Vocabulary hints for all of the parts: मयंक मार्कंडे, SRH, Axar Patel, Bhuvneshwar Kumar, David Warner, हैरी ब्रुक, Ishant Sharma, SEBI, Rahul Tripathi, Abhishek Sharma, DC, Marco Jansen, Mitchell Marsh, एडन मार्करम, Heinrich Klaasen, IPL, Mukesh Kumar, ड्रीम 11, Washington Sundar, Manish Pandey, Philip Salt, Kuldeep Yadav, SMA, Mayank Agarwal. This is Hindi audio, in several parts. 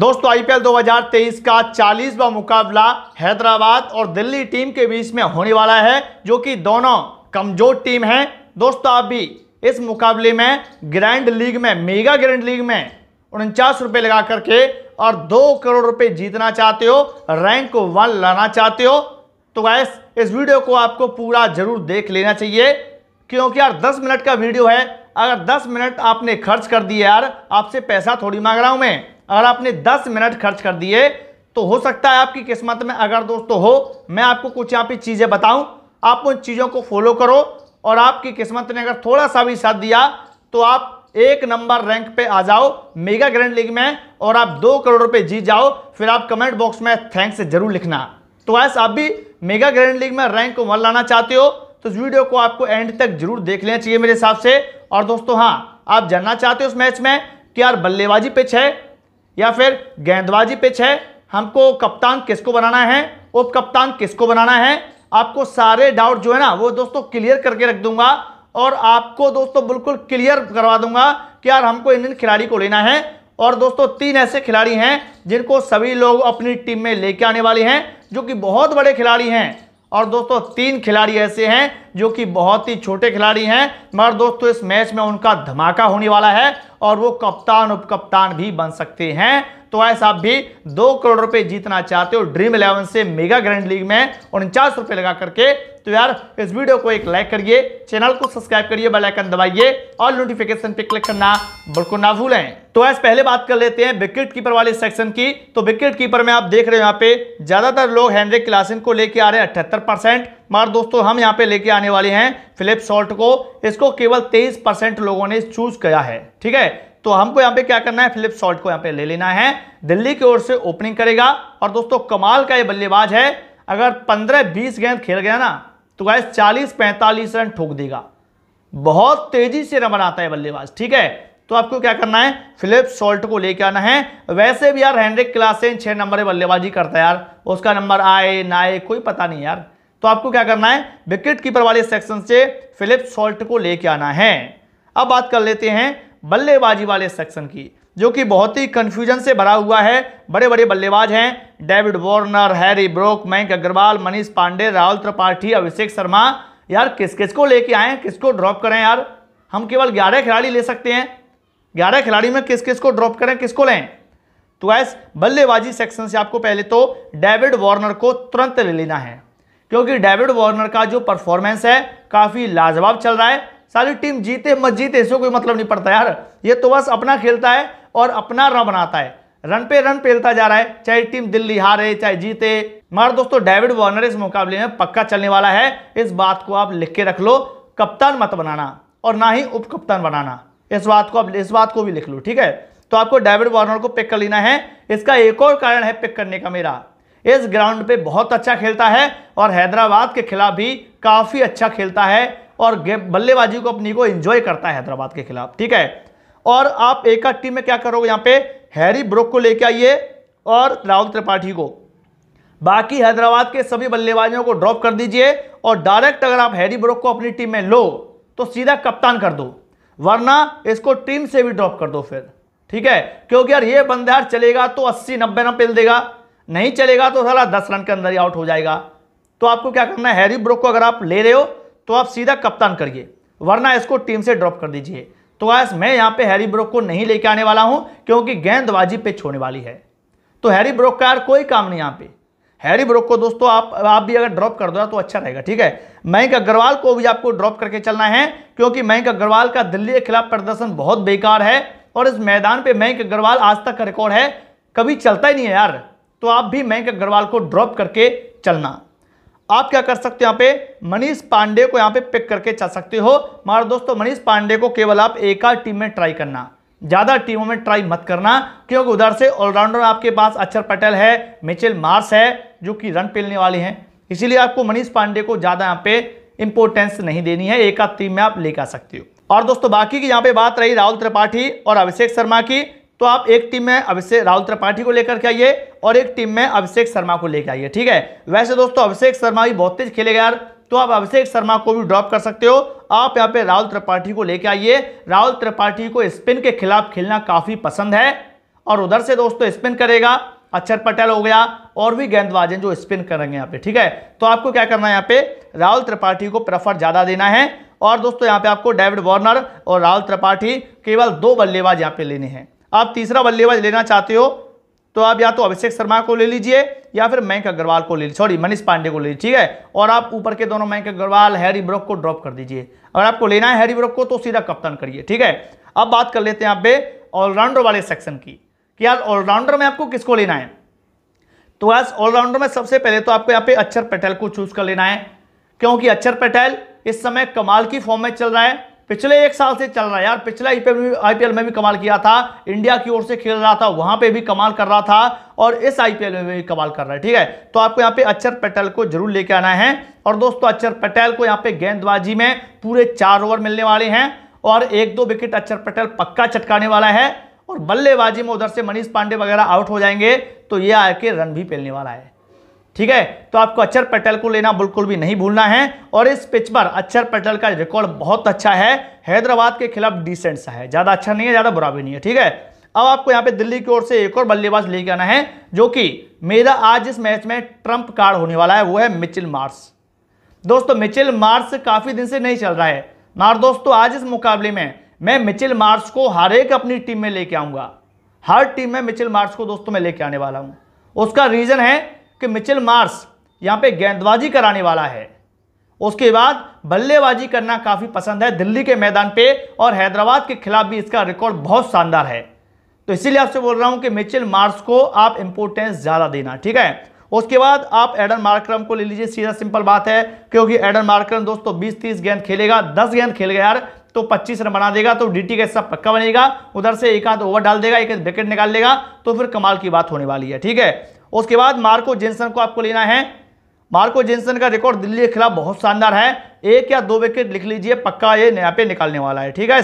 दोस्तों आईपीएल 2023 का 40वां मुकाबला हैदराबाद और दिल्ली टीम के बीच में होने वाला है, जो कि दोनों कमजोर टीम है। दोस्तों आप भी इस मुकाबले में ग्रैंड लीग में, मेगा ग्रैंड लीग में 49 रुपये लगा करके और 2 करोड़ रुपए जीतना चाहते हो, रैंक 1 लाना चाहते हो तो गाइस इस वीडियो को आपको पूरा जरूर देख लेना चाहिए, क्योंकि यार 10 मिनट का वीडियो है। अगर 10 मिनट आपने खर्च कर दिए, यार आपसे पैसा थोड़ी मांग रहा हूं मैं, अगर आपने 10 मिनट खर्च कर दिए तो हो सकता है आपकी किस्मत में अगर दोस्तों हो, मैं आपको कुछ यहाँ पे चीज़ें बताऊं, आप उन चीज़ों को फॉलो करो और आपकी किस्मत ने अगर थोड़ा सा भी साथ दिया तो आप 1 नंबर रैंक पे आ जाओ मेगा ग्रैंड लीग में और आप 2 करोड़ रुपए जीत जाओ। फिर आप कमेंट बॉक्स में थैंक्स जरूर लिखना। तो गाइस आप भी मेगा ग्रैंड लीग में रैंक 1 लाना चाहते हो तो इस वीडियो को आपको एंड तक जरूर देख लेना चाहिए मेरे हिसाब से। और दोस्तों हाँ, आप जानना चाहते हो उस मैच में कि यार बल्लेबाजी पिच है या फिर गेंदबाजी पिच है, हमको कप्तान किसको बनाना है, उप कप्तान किसको बनाना है, आपको सारे डाउट जो है ना वो दोस्तों क्लियर करके रख दूंगा और आपको दोस्तों बिल्कुल क्लियर करवा दूंगा कि यार हमको इन खिलाड़ी को लेना है। और दोस्तों 3 ऐसे खिलाड़ी हैं जिनको सभी लोग अपनी टीम में लेके आने वाले हैं, जो कि बहुत बड़े खिलाड़ी हैं। और दोस्तों 3 खिलाड़ी ऐसे हैं जो कि बहुत ही छोटे खिलाड़ी हैं, मगर दोस्तों इस मैच में उनका धमाका होने वाला है और वो कप्तान उप कप्तान भी बन सकते हैं। तो ऐसा आप भी 2 करोड़ रुपए जीतना चाहते हो ड्रीम 11 से मेगा ग्रैंड लीग में 49 रुपये लगा करके, तो यार इस वीडियो को एक लाइक करिए, चैनल को सब्सक्राइब करिए, बेल आइकन दबाइए और नोटिफिकेशन पे क्लिक करना बिल्कुल ना भूलें। तो ऐसे पहले बात कर लेते हैं विकेट कीपर वाले सेक्शन की। तो विकेट कीपर में आप देख रहे हो यहाँ पे ज्यादातर लोग हेनरिक क्लासेन को लेके आ रहे हैं 78%, मगर दोस्तों हम यहाँ पे लेके आने वाले हैं फिलिप सॉल्ट को। इसको केवल 23% लोगों ने चूज किया है, ठीक है। तो हमको यहाँ पे क्या करना है, फिलिप सॉल्ट को यहाँ पे ले लेना है, दिल्ली की ओर से ओपनिंग करेगा। और दोस्तों कमाल का ये बल्लेबाज है, अगर 15-20 गेंद खेल गया ना तो गाइस 40-45 रन ठोक देगा, बहुत तेजी से रन बनाता है बल्लेबाज, ठीक है। तो आपको क्या करना है, फिलिप सॉल्ट को लेके आना है। वैसे भी यार हेनरिक क्लासेन 6 नंबर बल्लेबाजी करता है यार, उसका नंबर आए ना आए कोई पता नहीं यार। तो आपको क्या करना है, विकेट कीपर वाले सेक्शन से फिलिप सॉल्ट को लेके आना है। अब बात कर लेते हैं बल्लेबाजी वाले सेक्शन की, जो कि बहुत ही कंफ्यूजन से भरा हुआ है। बड़े बड़े बल्लेबाज हैं, David Warner, Harry Brook, Mayank Agarwal, Manish Pandey, Rahul Tripathi, Abhishek Sharma. यार किस किस को लेके आए, किसको ड्रॉप करें, यार हम केवल 11 खिलाड़ी ले सकते हैं। 11 खिलाड़ी में किस किस को ड्रॉप करें, किसको लें। तो गाइस बल्लेबाजी सेक्शन से आपको पहले तो डेविड वार्नर को तुरंत ले लेना है, क्योंकि डेविड वार्नर का जो परफॉर्मेंस है काफ़ी लाजवाब चल रहा है। सारी टीम जीते मत जीते इसको कोई मतलब नहीं पड़ता यार, ये तो बस अपना खेलता है और अपना रन बनाता है, रन पे रन फैलता जा रहा है, चाहे टीम दिल्ली हारे चाहे जीते। मगर दोस्तों डेविड वार्नर इस मुकाबले में पक्का चलने वाला है, इस बात को आप लिख के रख लो। कप्तान मत बनाना और ना ही उप कप्तान बनाना, इस बात को भी लिख लो, ठीक है। तो आपको डेविड वार्नर को पिक कर लेना है। इसका एक और कारण है पिक करने का मेरा, इस ग्राउंड पे बहुत अच्छा खेलता है और हैदराबाद के खिलाफ भी काफ़ी अच्छा खेलता है और बल्लेबाजी को अपनी को एंजॉय करता है हैदराबाद के खिलाफ, ठीक है। और आप एक टीम में क्या करोगे, यहाँ पे हैरी ब्रुक को लेके आइए और राहुल त्रिपाठी को, बाकी हैदराबाद के सभी बल्लेबाजों को ड्रॉप कर दीजिए और डायरेक्ट अगर आप हैरी ब्रुक को अपनी टीम में लो तो सीधा कप्तान कर दो, वरना इसको टीम से भी ड्रॉप कर दो फिर, ठीक है। क्योंकि यार ये बंदा यार चलेगा तो 80-90 रन पेल देगा, नहीं चलेगा तो साला 10 रन के अंदर ही आउट हो जाएगा। तो आपको क्या करना है, हैरी ब्रुक को अगर आप ले रहे हो तो आप सीधा कप्तान करिए, वरना इसको टीम से ड्रॉप कर दीजिए। तो गाइस मैं यहाँ पे हैरी ब्रुक को नहीं लेके आने वाला हूँ, क्योंकि गेंदबाजी पिच होने वाली है, तो हैरी ब्रुक का यार कोई काम नहीं यहाँ पे। हैरी ब्रुक को दोस्तों आप भी अगर ड्रॉप कर दो तो अच्छा रहेगा, ठीक है। मयंक अग्रवाल को भी आपको ड्रॉप करके चलना है, क्योंकि मयंक अग्रवाल का दिल्ली के खिलाफ प्रदर्शन बहुत बेकार है और इस मैदान पर मयंक अग्रवाल आज तक का रिकॉर्ड है, कभी चलता ही नहीं है यार। तो आप भी मयंक अग्रवाल को ड्रॉप करके चलना। आप क्या कर सकते हो, यहाँ पे मनीष पांडे को यहाँ पे पिक करके चल सकते हो, मगर दोस्तों मनीष पांडे को केवल आप एक टीम में ट्राई करना, ज़्यादा टीमों में ट्राई मत करना, क्योंकि उधर से ऑलराउंडर आपके पास अक्षर पटेल है, मिचेल मार्श है, जो कि रन पेलने वाले हैं। इसीलिए आपको मनीष पांडे को ज़्यादा यहाँ पे इंपॉर्टेंस नहीं देनी है, एक टीम में आप लेकर आ सकते हो। और दोस्तों बाकी की यहाँ पे बात रही राहुल त्रिपाठी और अभिषेक शर्मा की, तो आप एक टीम में अभिषेक राहुल त्रिपाठी को लेकर के आइए और एक टीम में अभिषेक शर्मा को लेकर आइए, ठीक है। वैसे दोस्तों अभिषेक शर्मा भी बहुत तेज खेलेगा यार, तो आप अभिषेक शर्मा को भी ड्रॉप कर सकते हो। आप यहाँ पे राहुल त्रिपाठी को लेकर आइए, राहुल त्रिपाठी को स्पिन के खिलाफ खेलना काफ़ी पसंद है और उधर से दोस्तों स्पिन करेगा अक्षर पटेल हो गया और भी गेंदबाज हैं जो स्पिन करेंगे यहाँ पे, ठीक है। तो आपको क्या करना है यहाँ पे, राहुल त्रिपाठी को प्रेफर ज़्यादा देना है। और दोस्तों यहाँ पे आपको डेविड वार्नर और राहुल त्रिपाठी केवल दो बल्लेबाज यहाँ पे लेने हैं। आप तीसरा बल्लेबाज लेना चाहते हो तो आप या तो अभिषेक शर्मा को ले लीजिए या फिर मयंक अग्रवाल को ले लीजिए, सॉरी मनीष पांडे को ले लीजिए, ठीक है। और आप ऊपर के दोनों मयंक अग्रवाल, हैरी ब्रुक को ड्रॉप कर दीजिए। अगर आपको लेना है हैरी ब्रुक को तो सीधा कप्तान करिए, ठीक है। अब बात कर लेते हैं यहाँ पे ऑलराउंडर वाले सेक्शन की, यार ऑलराउंडर में आपको किसको लेना है। तो आज ऑलराउंडर में सबसे पहले तो आपको यहाँ पे अक्षर पटेल को चूज कर लेना है, क्योंकि अक्षर पटेल इस समय कमाल की फॉर्म में चल रहा है, पिछले एक साल से चल रहा है यार। पिछला आईपीएल में भी कमाल किया था, इंडिया की ओर से खेल रहा था, वहां पे भी कमाल कर रहा था और इस आईपीएल में भी कमाल कर रहा है, ठीक है। तो आपको यहाँ पे अक्षर पटेल को जरूर लेके आना है। और दोस्तों अक्षर पटेल को यहाँ पे गेंदबाजी में पूरे 4 ओवर मिलने वाले हैं और 1-2 विकेट अक्षर पटेल पक्का चटकाने वाला है। और बल्लेबाजी में उधर से मनीष पांडे वगैरह आउट हो जाएंगे तो ये आके रन भी फैलने वाला है, ठीक है। तो आपको अक्षर पटेल को लेना बिल्कुल भी नहीं भूलना है। और इस पिच पर अक्षर पटेल का रिकॉर्ड बहुत अच्छा है, हैदराबाद के खिलाफ डिसेंट सा है, ज़्यादा अच्छा नहीं है ज़्यादा बुरा भी नहीं है, ठीक है। अब आपको यहाँ पे दिल्ली की ओर से एक और बल्लेबाज लेके आना है, जो कि मेरा आज इस मैच में ट्रम्प कार्ड होने वाला है, वो है मिचेल मार्श। दोस्तों मिचेल मार्श काफ़ी दिन से नहीं चल रहा है मार। दोस्तों आज इस मुकाबले में मैं मिचेल मार्श को हर एक अपनी टीम में लेके आऊँगा, हर टीम में मिचेल मार्श को दोस्तों मैं लेके आने वाला हूँ। उसका रीज़न है कि मिचेल मार्श यहाँ पे गेंदबाजी कराने वाला है, उसके बाद बल्लेबाजी करना काफ़ी पसंद है दिल्ली के मैदान पे, और हैदराबाद के खिलाफ भी इसका रिकॉर्ड बहुत शानदार है। तो इसीलिए आपसे बोल रहा हूँ कि मिचेल मार्श को आप इम्पोर्टेंस ज़्यादा देना, ठीक है। उसके बाद आप एडन मार्करम को ले लीजिए, सीधा सिंपल बात है, क्योंकि एडन मार्करम दोस्तों 20-30 गेंद खेलेगा, 10 गेंद खेलेगा यार तो 25 रन बना देगा, तो डीटी का हिस्सा पक्का बनेगा, उधर से एक आध ओवर डाल देगा, एक आध विकेट निकाल लेगा, तो फिर कमाल की बात होने वाली है, ठीक है। उसके बाद मार्को जेनसन को आपको लेना है। मार्को जेनसन का रिकॉर्ड दिल्ली के खिलाफ बहुत शानदार है, 1 या 2 विकेट लिख लीजिए पक्का ये यहाँ पे निकालने वाला है, ठीक है।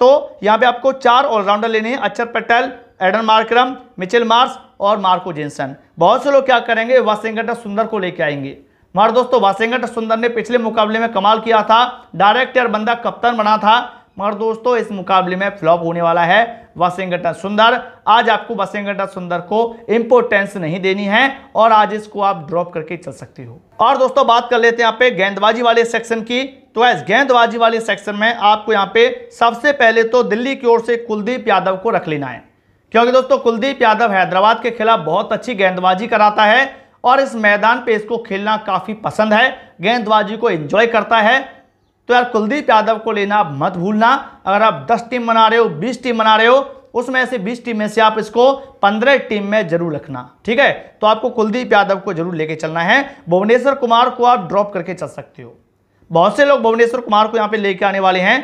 तो यहाँ पे आपको 4 ऑलराउंडर लेने हैं, अक्षर Patel, एडन मार्करम, Mitchell Marsh और मार्को जेनसन। बहुत से लोग क्या करेंगे, वाशिंगटन सुंदर को लेके आएंगे। मार दोस्तों वाशिंगटन सुंदर ने पिछले मुकाबले में कमाल किया था, डायरेक्ट यार बंदा कप्तान बना था, मगर दोस्तों इस मुकाबले में फ्लॉप होने वाला है वाशिंगटन सुंदर। आज आपको वाशिंगटन सुंदर को इंपोर्टेंस नहीं देनी है और आज इसको आप ड्रॉप करके चल सकते हो। और दोस्तों बात कर लेते हैं यहाँ पे गेंदबाजी वाले सेक्शन की। तो इस गेंदबाजी वाले सेक्शन में आपको यहाँ पे सबसे पहले तो दिल्ली की ओर से कुलदीप यादव को रख लेना है, क्योंकि दोस्तों कुलदीप यादव हैदराबाद के खिलाफ बहुत अच्छी गेंदबाजी कराता है और इस मैदान पे इसको खेलना काफ़ी पसंद है, गेंदबाजी को एंजॉय करता है। तो यार कुलदीप यादव को लेना आप मत भूलना। अगर आप 10 टीम बना रहे हो, 20 टीम बना रहे हो, उसमें से 20 टीम में से आप इसको 15 टीम में जरूर रखना, ठीक है। तो आपको कुलदीप यादव को जरूर लेके चलना है। भुवनेश्वर कुमार को आप ड्रॉप करके चल सकते हो। बहुत से लोग भुवनेश्वर कुमार को यहाँ पे लेके आने वाले हैं,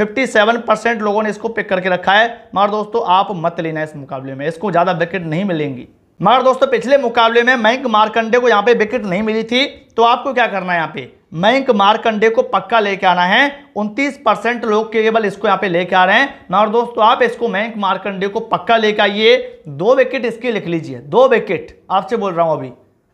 57% लोगों ने इसको पिक करके रखा है। मगर दोस्तों आप मत लेना इस मुकाबले में, इसको ज़्यादा विकेट नहीं मिलेंगी। मगर दोस्तों पिछले मुकाबले में मयंक मार्कंडे को यहाँ पे विकेट नहीं मिली थी, तो आपको क्या करना है यहाँ पे मयंक मार्कंडे को पक्का लेके आना है। 29% लोग केवल इसको यहाँ पे लेके आ रहे हैं। मगर दोस्तों आप इसको मयंक मार्कंडे को पक्का लेके आइए, 2 विकेट इसकी लिख लीजिए, 2 विकेट आपसे बोल रहा हूँ, अभी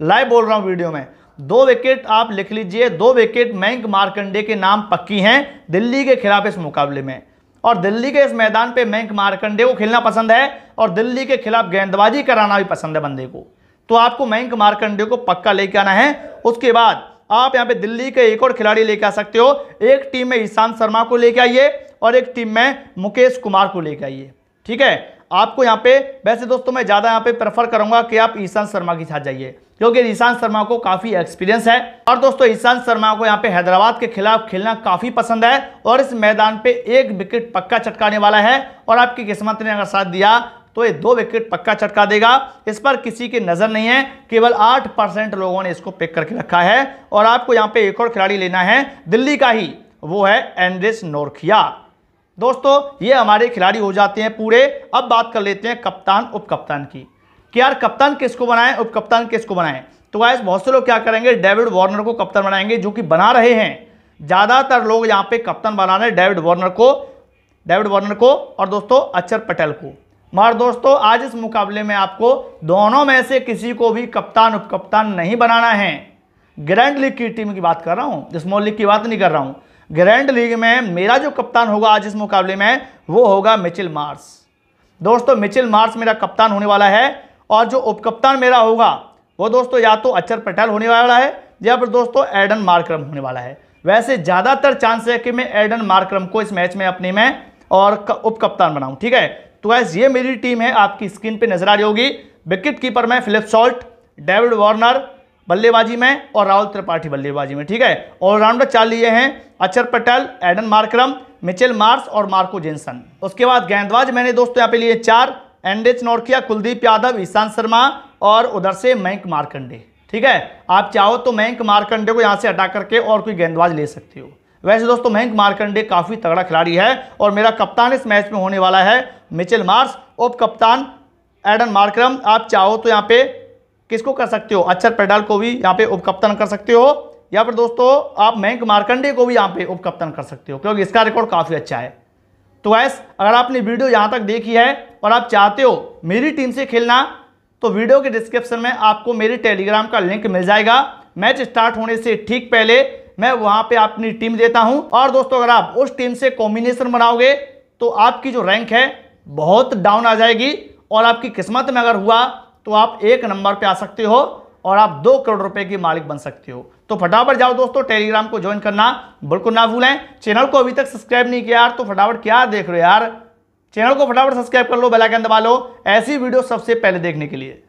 लाइव बोल रहा हूँ वीडियो में, 2 विकेट आप लिख लीजिए। 2 विकेट मयंक मार्कंडे के नाम पक्की हैं दिल्ली के खिलाफ इस मुकाबले में। और दिल्ली के इस मैदान पे मयंक मार्कंडे को खेलना पसंद है और दिल्ली के खिलाफ गेंदबाजी कराना भी पसंद है बंदे को। तो आपको मयंक मार्कंडे को पक्का लेके आना है। उसके बाद आप यहाँ पे दिल्ली के एक और खिलाड़ी लेके आ सकते हो। एक टीम में ईशांत शर्मा को लेके आइए और एक टीम में मुकेश कुमार को लेके आइए, ठीक है। आपको यहाँ पे वैसे दोस्तों मैं ज़्यादा यहाँ पे प्रेफर करूँगा कि आप ईशांत शर्मा के साथ जाइए, क्योंकि ईशांत शर्मा को काफ़ी एक्सपीरियंस है और दोस्तों ईशांत शर्मा को यहाँ पे हैदराबाद के खिलाफ खेलना काफ़ी पसंद है और इस मैदान पे 1 विकेट पक्का चटकाने वाला है। और आपकी किस्मत ने अगर साथ दिया तो ये 2 विकेट पक्का चटका देगा। इस पर किसी की नज़र नहीं है, केवल 8% लोगों ने इसको पिक करके रखा है। और आपको यहाँ पे एक और खिलाड़ी लेना है दिल्ली का ही, वो है एंड्रीस नोर्खिया। दोस्तों ये हमारे खिलाड़ी हो जाते हैं पूरे। अब बात कर लेते हैं कप्तान उपकप्तान की, कि यार कप्तान किसको बनाएं, उपकप्तान किसको बनाएं। तो गाइस बहुत से लोग क्या करेंगे, डेविड वार्नर को कप्तान बनाएंगे, जो कि बना रहे हैं ज़्यादातर लोग यहाँ पे कप्तान बना रहे हैं डेविड वार्नर को और दोस्तों अक्षर पटेल को। मगर दोस्तों आज इस मुकाबले में आपको दोनों में से किसी को भी कप्तान उपकप्तान नहीं बनाना है। ग्रैंड लीग की टीम की बात कर रहा हूँ, स्मॉल लीग की बात नहीं कर रहा हूँ। ग्रैंड लीग में मेरा जो कप्तान होगा आज इस मुकाबले में, वो होगा मिचेल मार्श। दोस्तों मिचेल मार्श मेरा कप्तान होने वाला है और जो उपकप्तान मेरा होगा वो दोस्तों या तो अक्षर पटेल होने वाला है या फिर दोस्तों एडन मार्क्रम होने वाला है। वैसे ज़्यादातर चांस है कि मैं एडन मार्क्रम को इस मैच में अपने में और उपकप्तान बनाऊं। ठीक है, तो वैसे ये मेरी टीम है, आपकी स्क्रीन पे नजर आ रही होगी। विकेट कीपर में फिलिप सॉल्ट, डेविड वार्नर बल्लेबाजी में और राहुल त्रिपाठी बल्लेबाजी में। ठीक है, ऑलराउंडर चार लिए हैं, अक्षर Patel, Aiden Markram, Mitchell Marsh और मार्को जेनसन। उसके बाद गेंदबाज मैंने दोस्तों यहाँ पे लिए चार, एंड्रीज नॉर्टिया, कुलदीप यादव, ईशांत शर्मा और उधर से मयंक मार्कंडे। ठीक है, आप चाहो तो मयंक मार्कंडे को यहाँ से हटा करके और कोई गेंदबाज ले सकते हो। वैसे दोस्तों मयंक मार्कंडे काफ़ी तगड़ा खिलाड़ी है और मेरा कप्तान इस मैच में होने वाला है मिचेल मार्श, उप कप्तान एडन मार्क्रम। आप चाहो तो यहाँ पे किसको कर सकते हो, अक्षर पटेल को भी यहाँ पे उपकप्तान कर सकते हो या फिर दोस्तों आप मयंक मार्कंडे को भी यहाँ पे उपकप्तान कर सकते हो क्योंकि इसका रिकॉर्ड काफ़ी अच्छा है। तो वैस अगर आपने वीडियो यहाँ तक देखी है और आप चाहते हो मेरी टीम से खेलना तो वीडियो के डिस्क्रिप्शन में आपको मेरे टेलीग्राम का लिंक मिल जाएगा। मैच स्टार्ट होने से ठीक पहले मैं वहाँ पर अपनी टीम देता हूँ और दोस्तों अगर आप उस टीम से कॉम्बिनेशन बनाओगे तो आपकी जो रैंक है बहुत डाउन आ जाएगी और आपकी किस्मत में अगर हुआ तो आप एक नंबर पे आ सकते हो और आप 2 करोड़ रुपए के मालिक बन सकते हो। तो फटाफट जाओ दोस्तों, टेलीग्राम को ज्वाइन करना बिल्कुल ना भूलें। चैनल को अभी तक सब्सक्राइब नहीं किया यार तो फटाफट, क्या देख रहे हो यार, चैनल को फटाफट सब्सक्राइब कर लो, बेल आइकन दबा लो ऐसी वीडियो सबसे पहले देखने के लिए।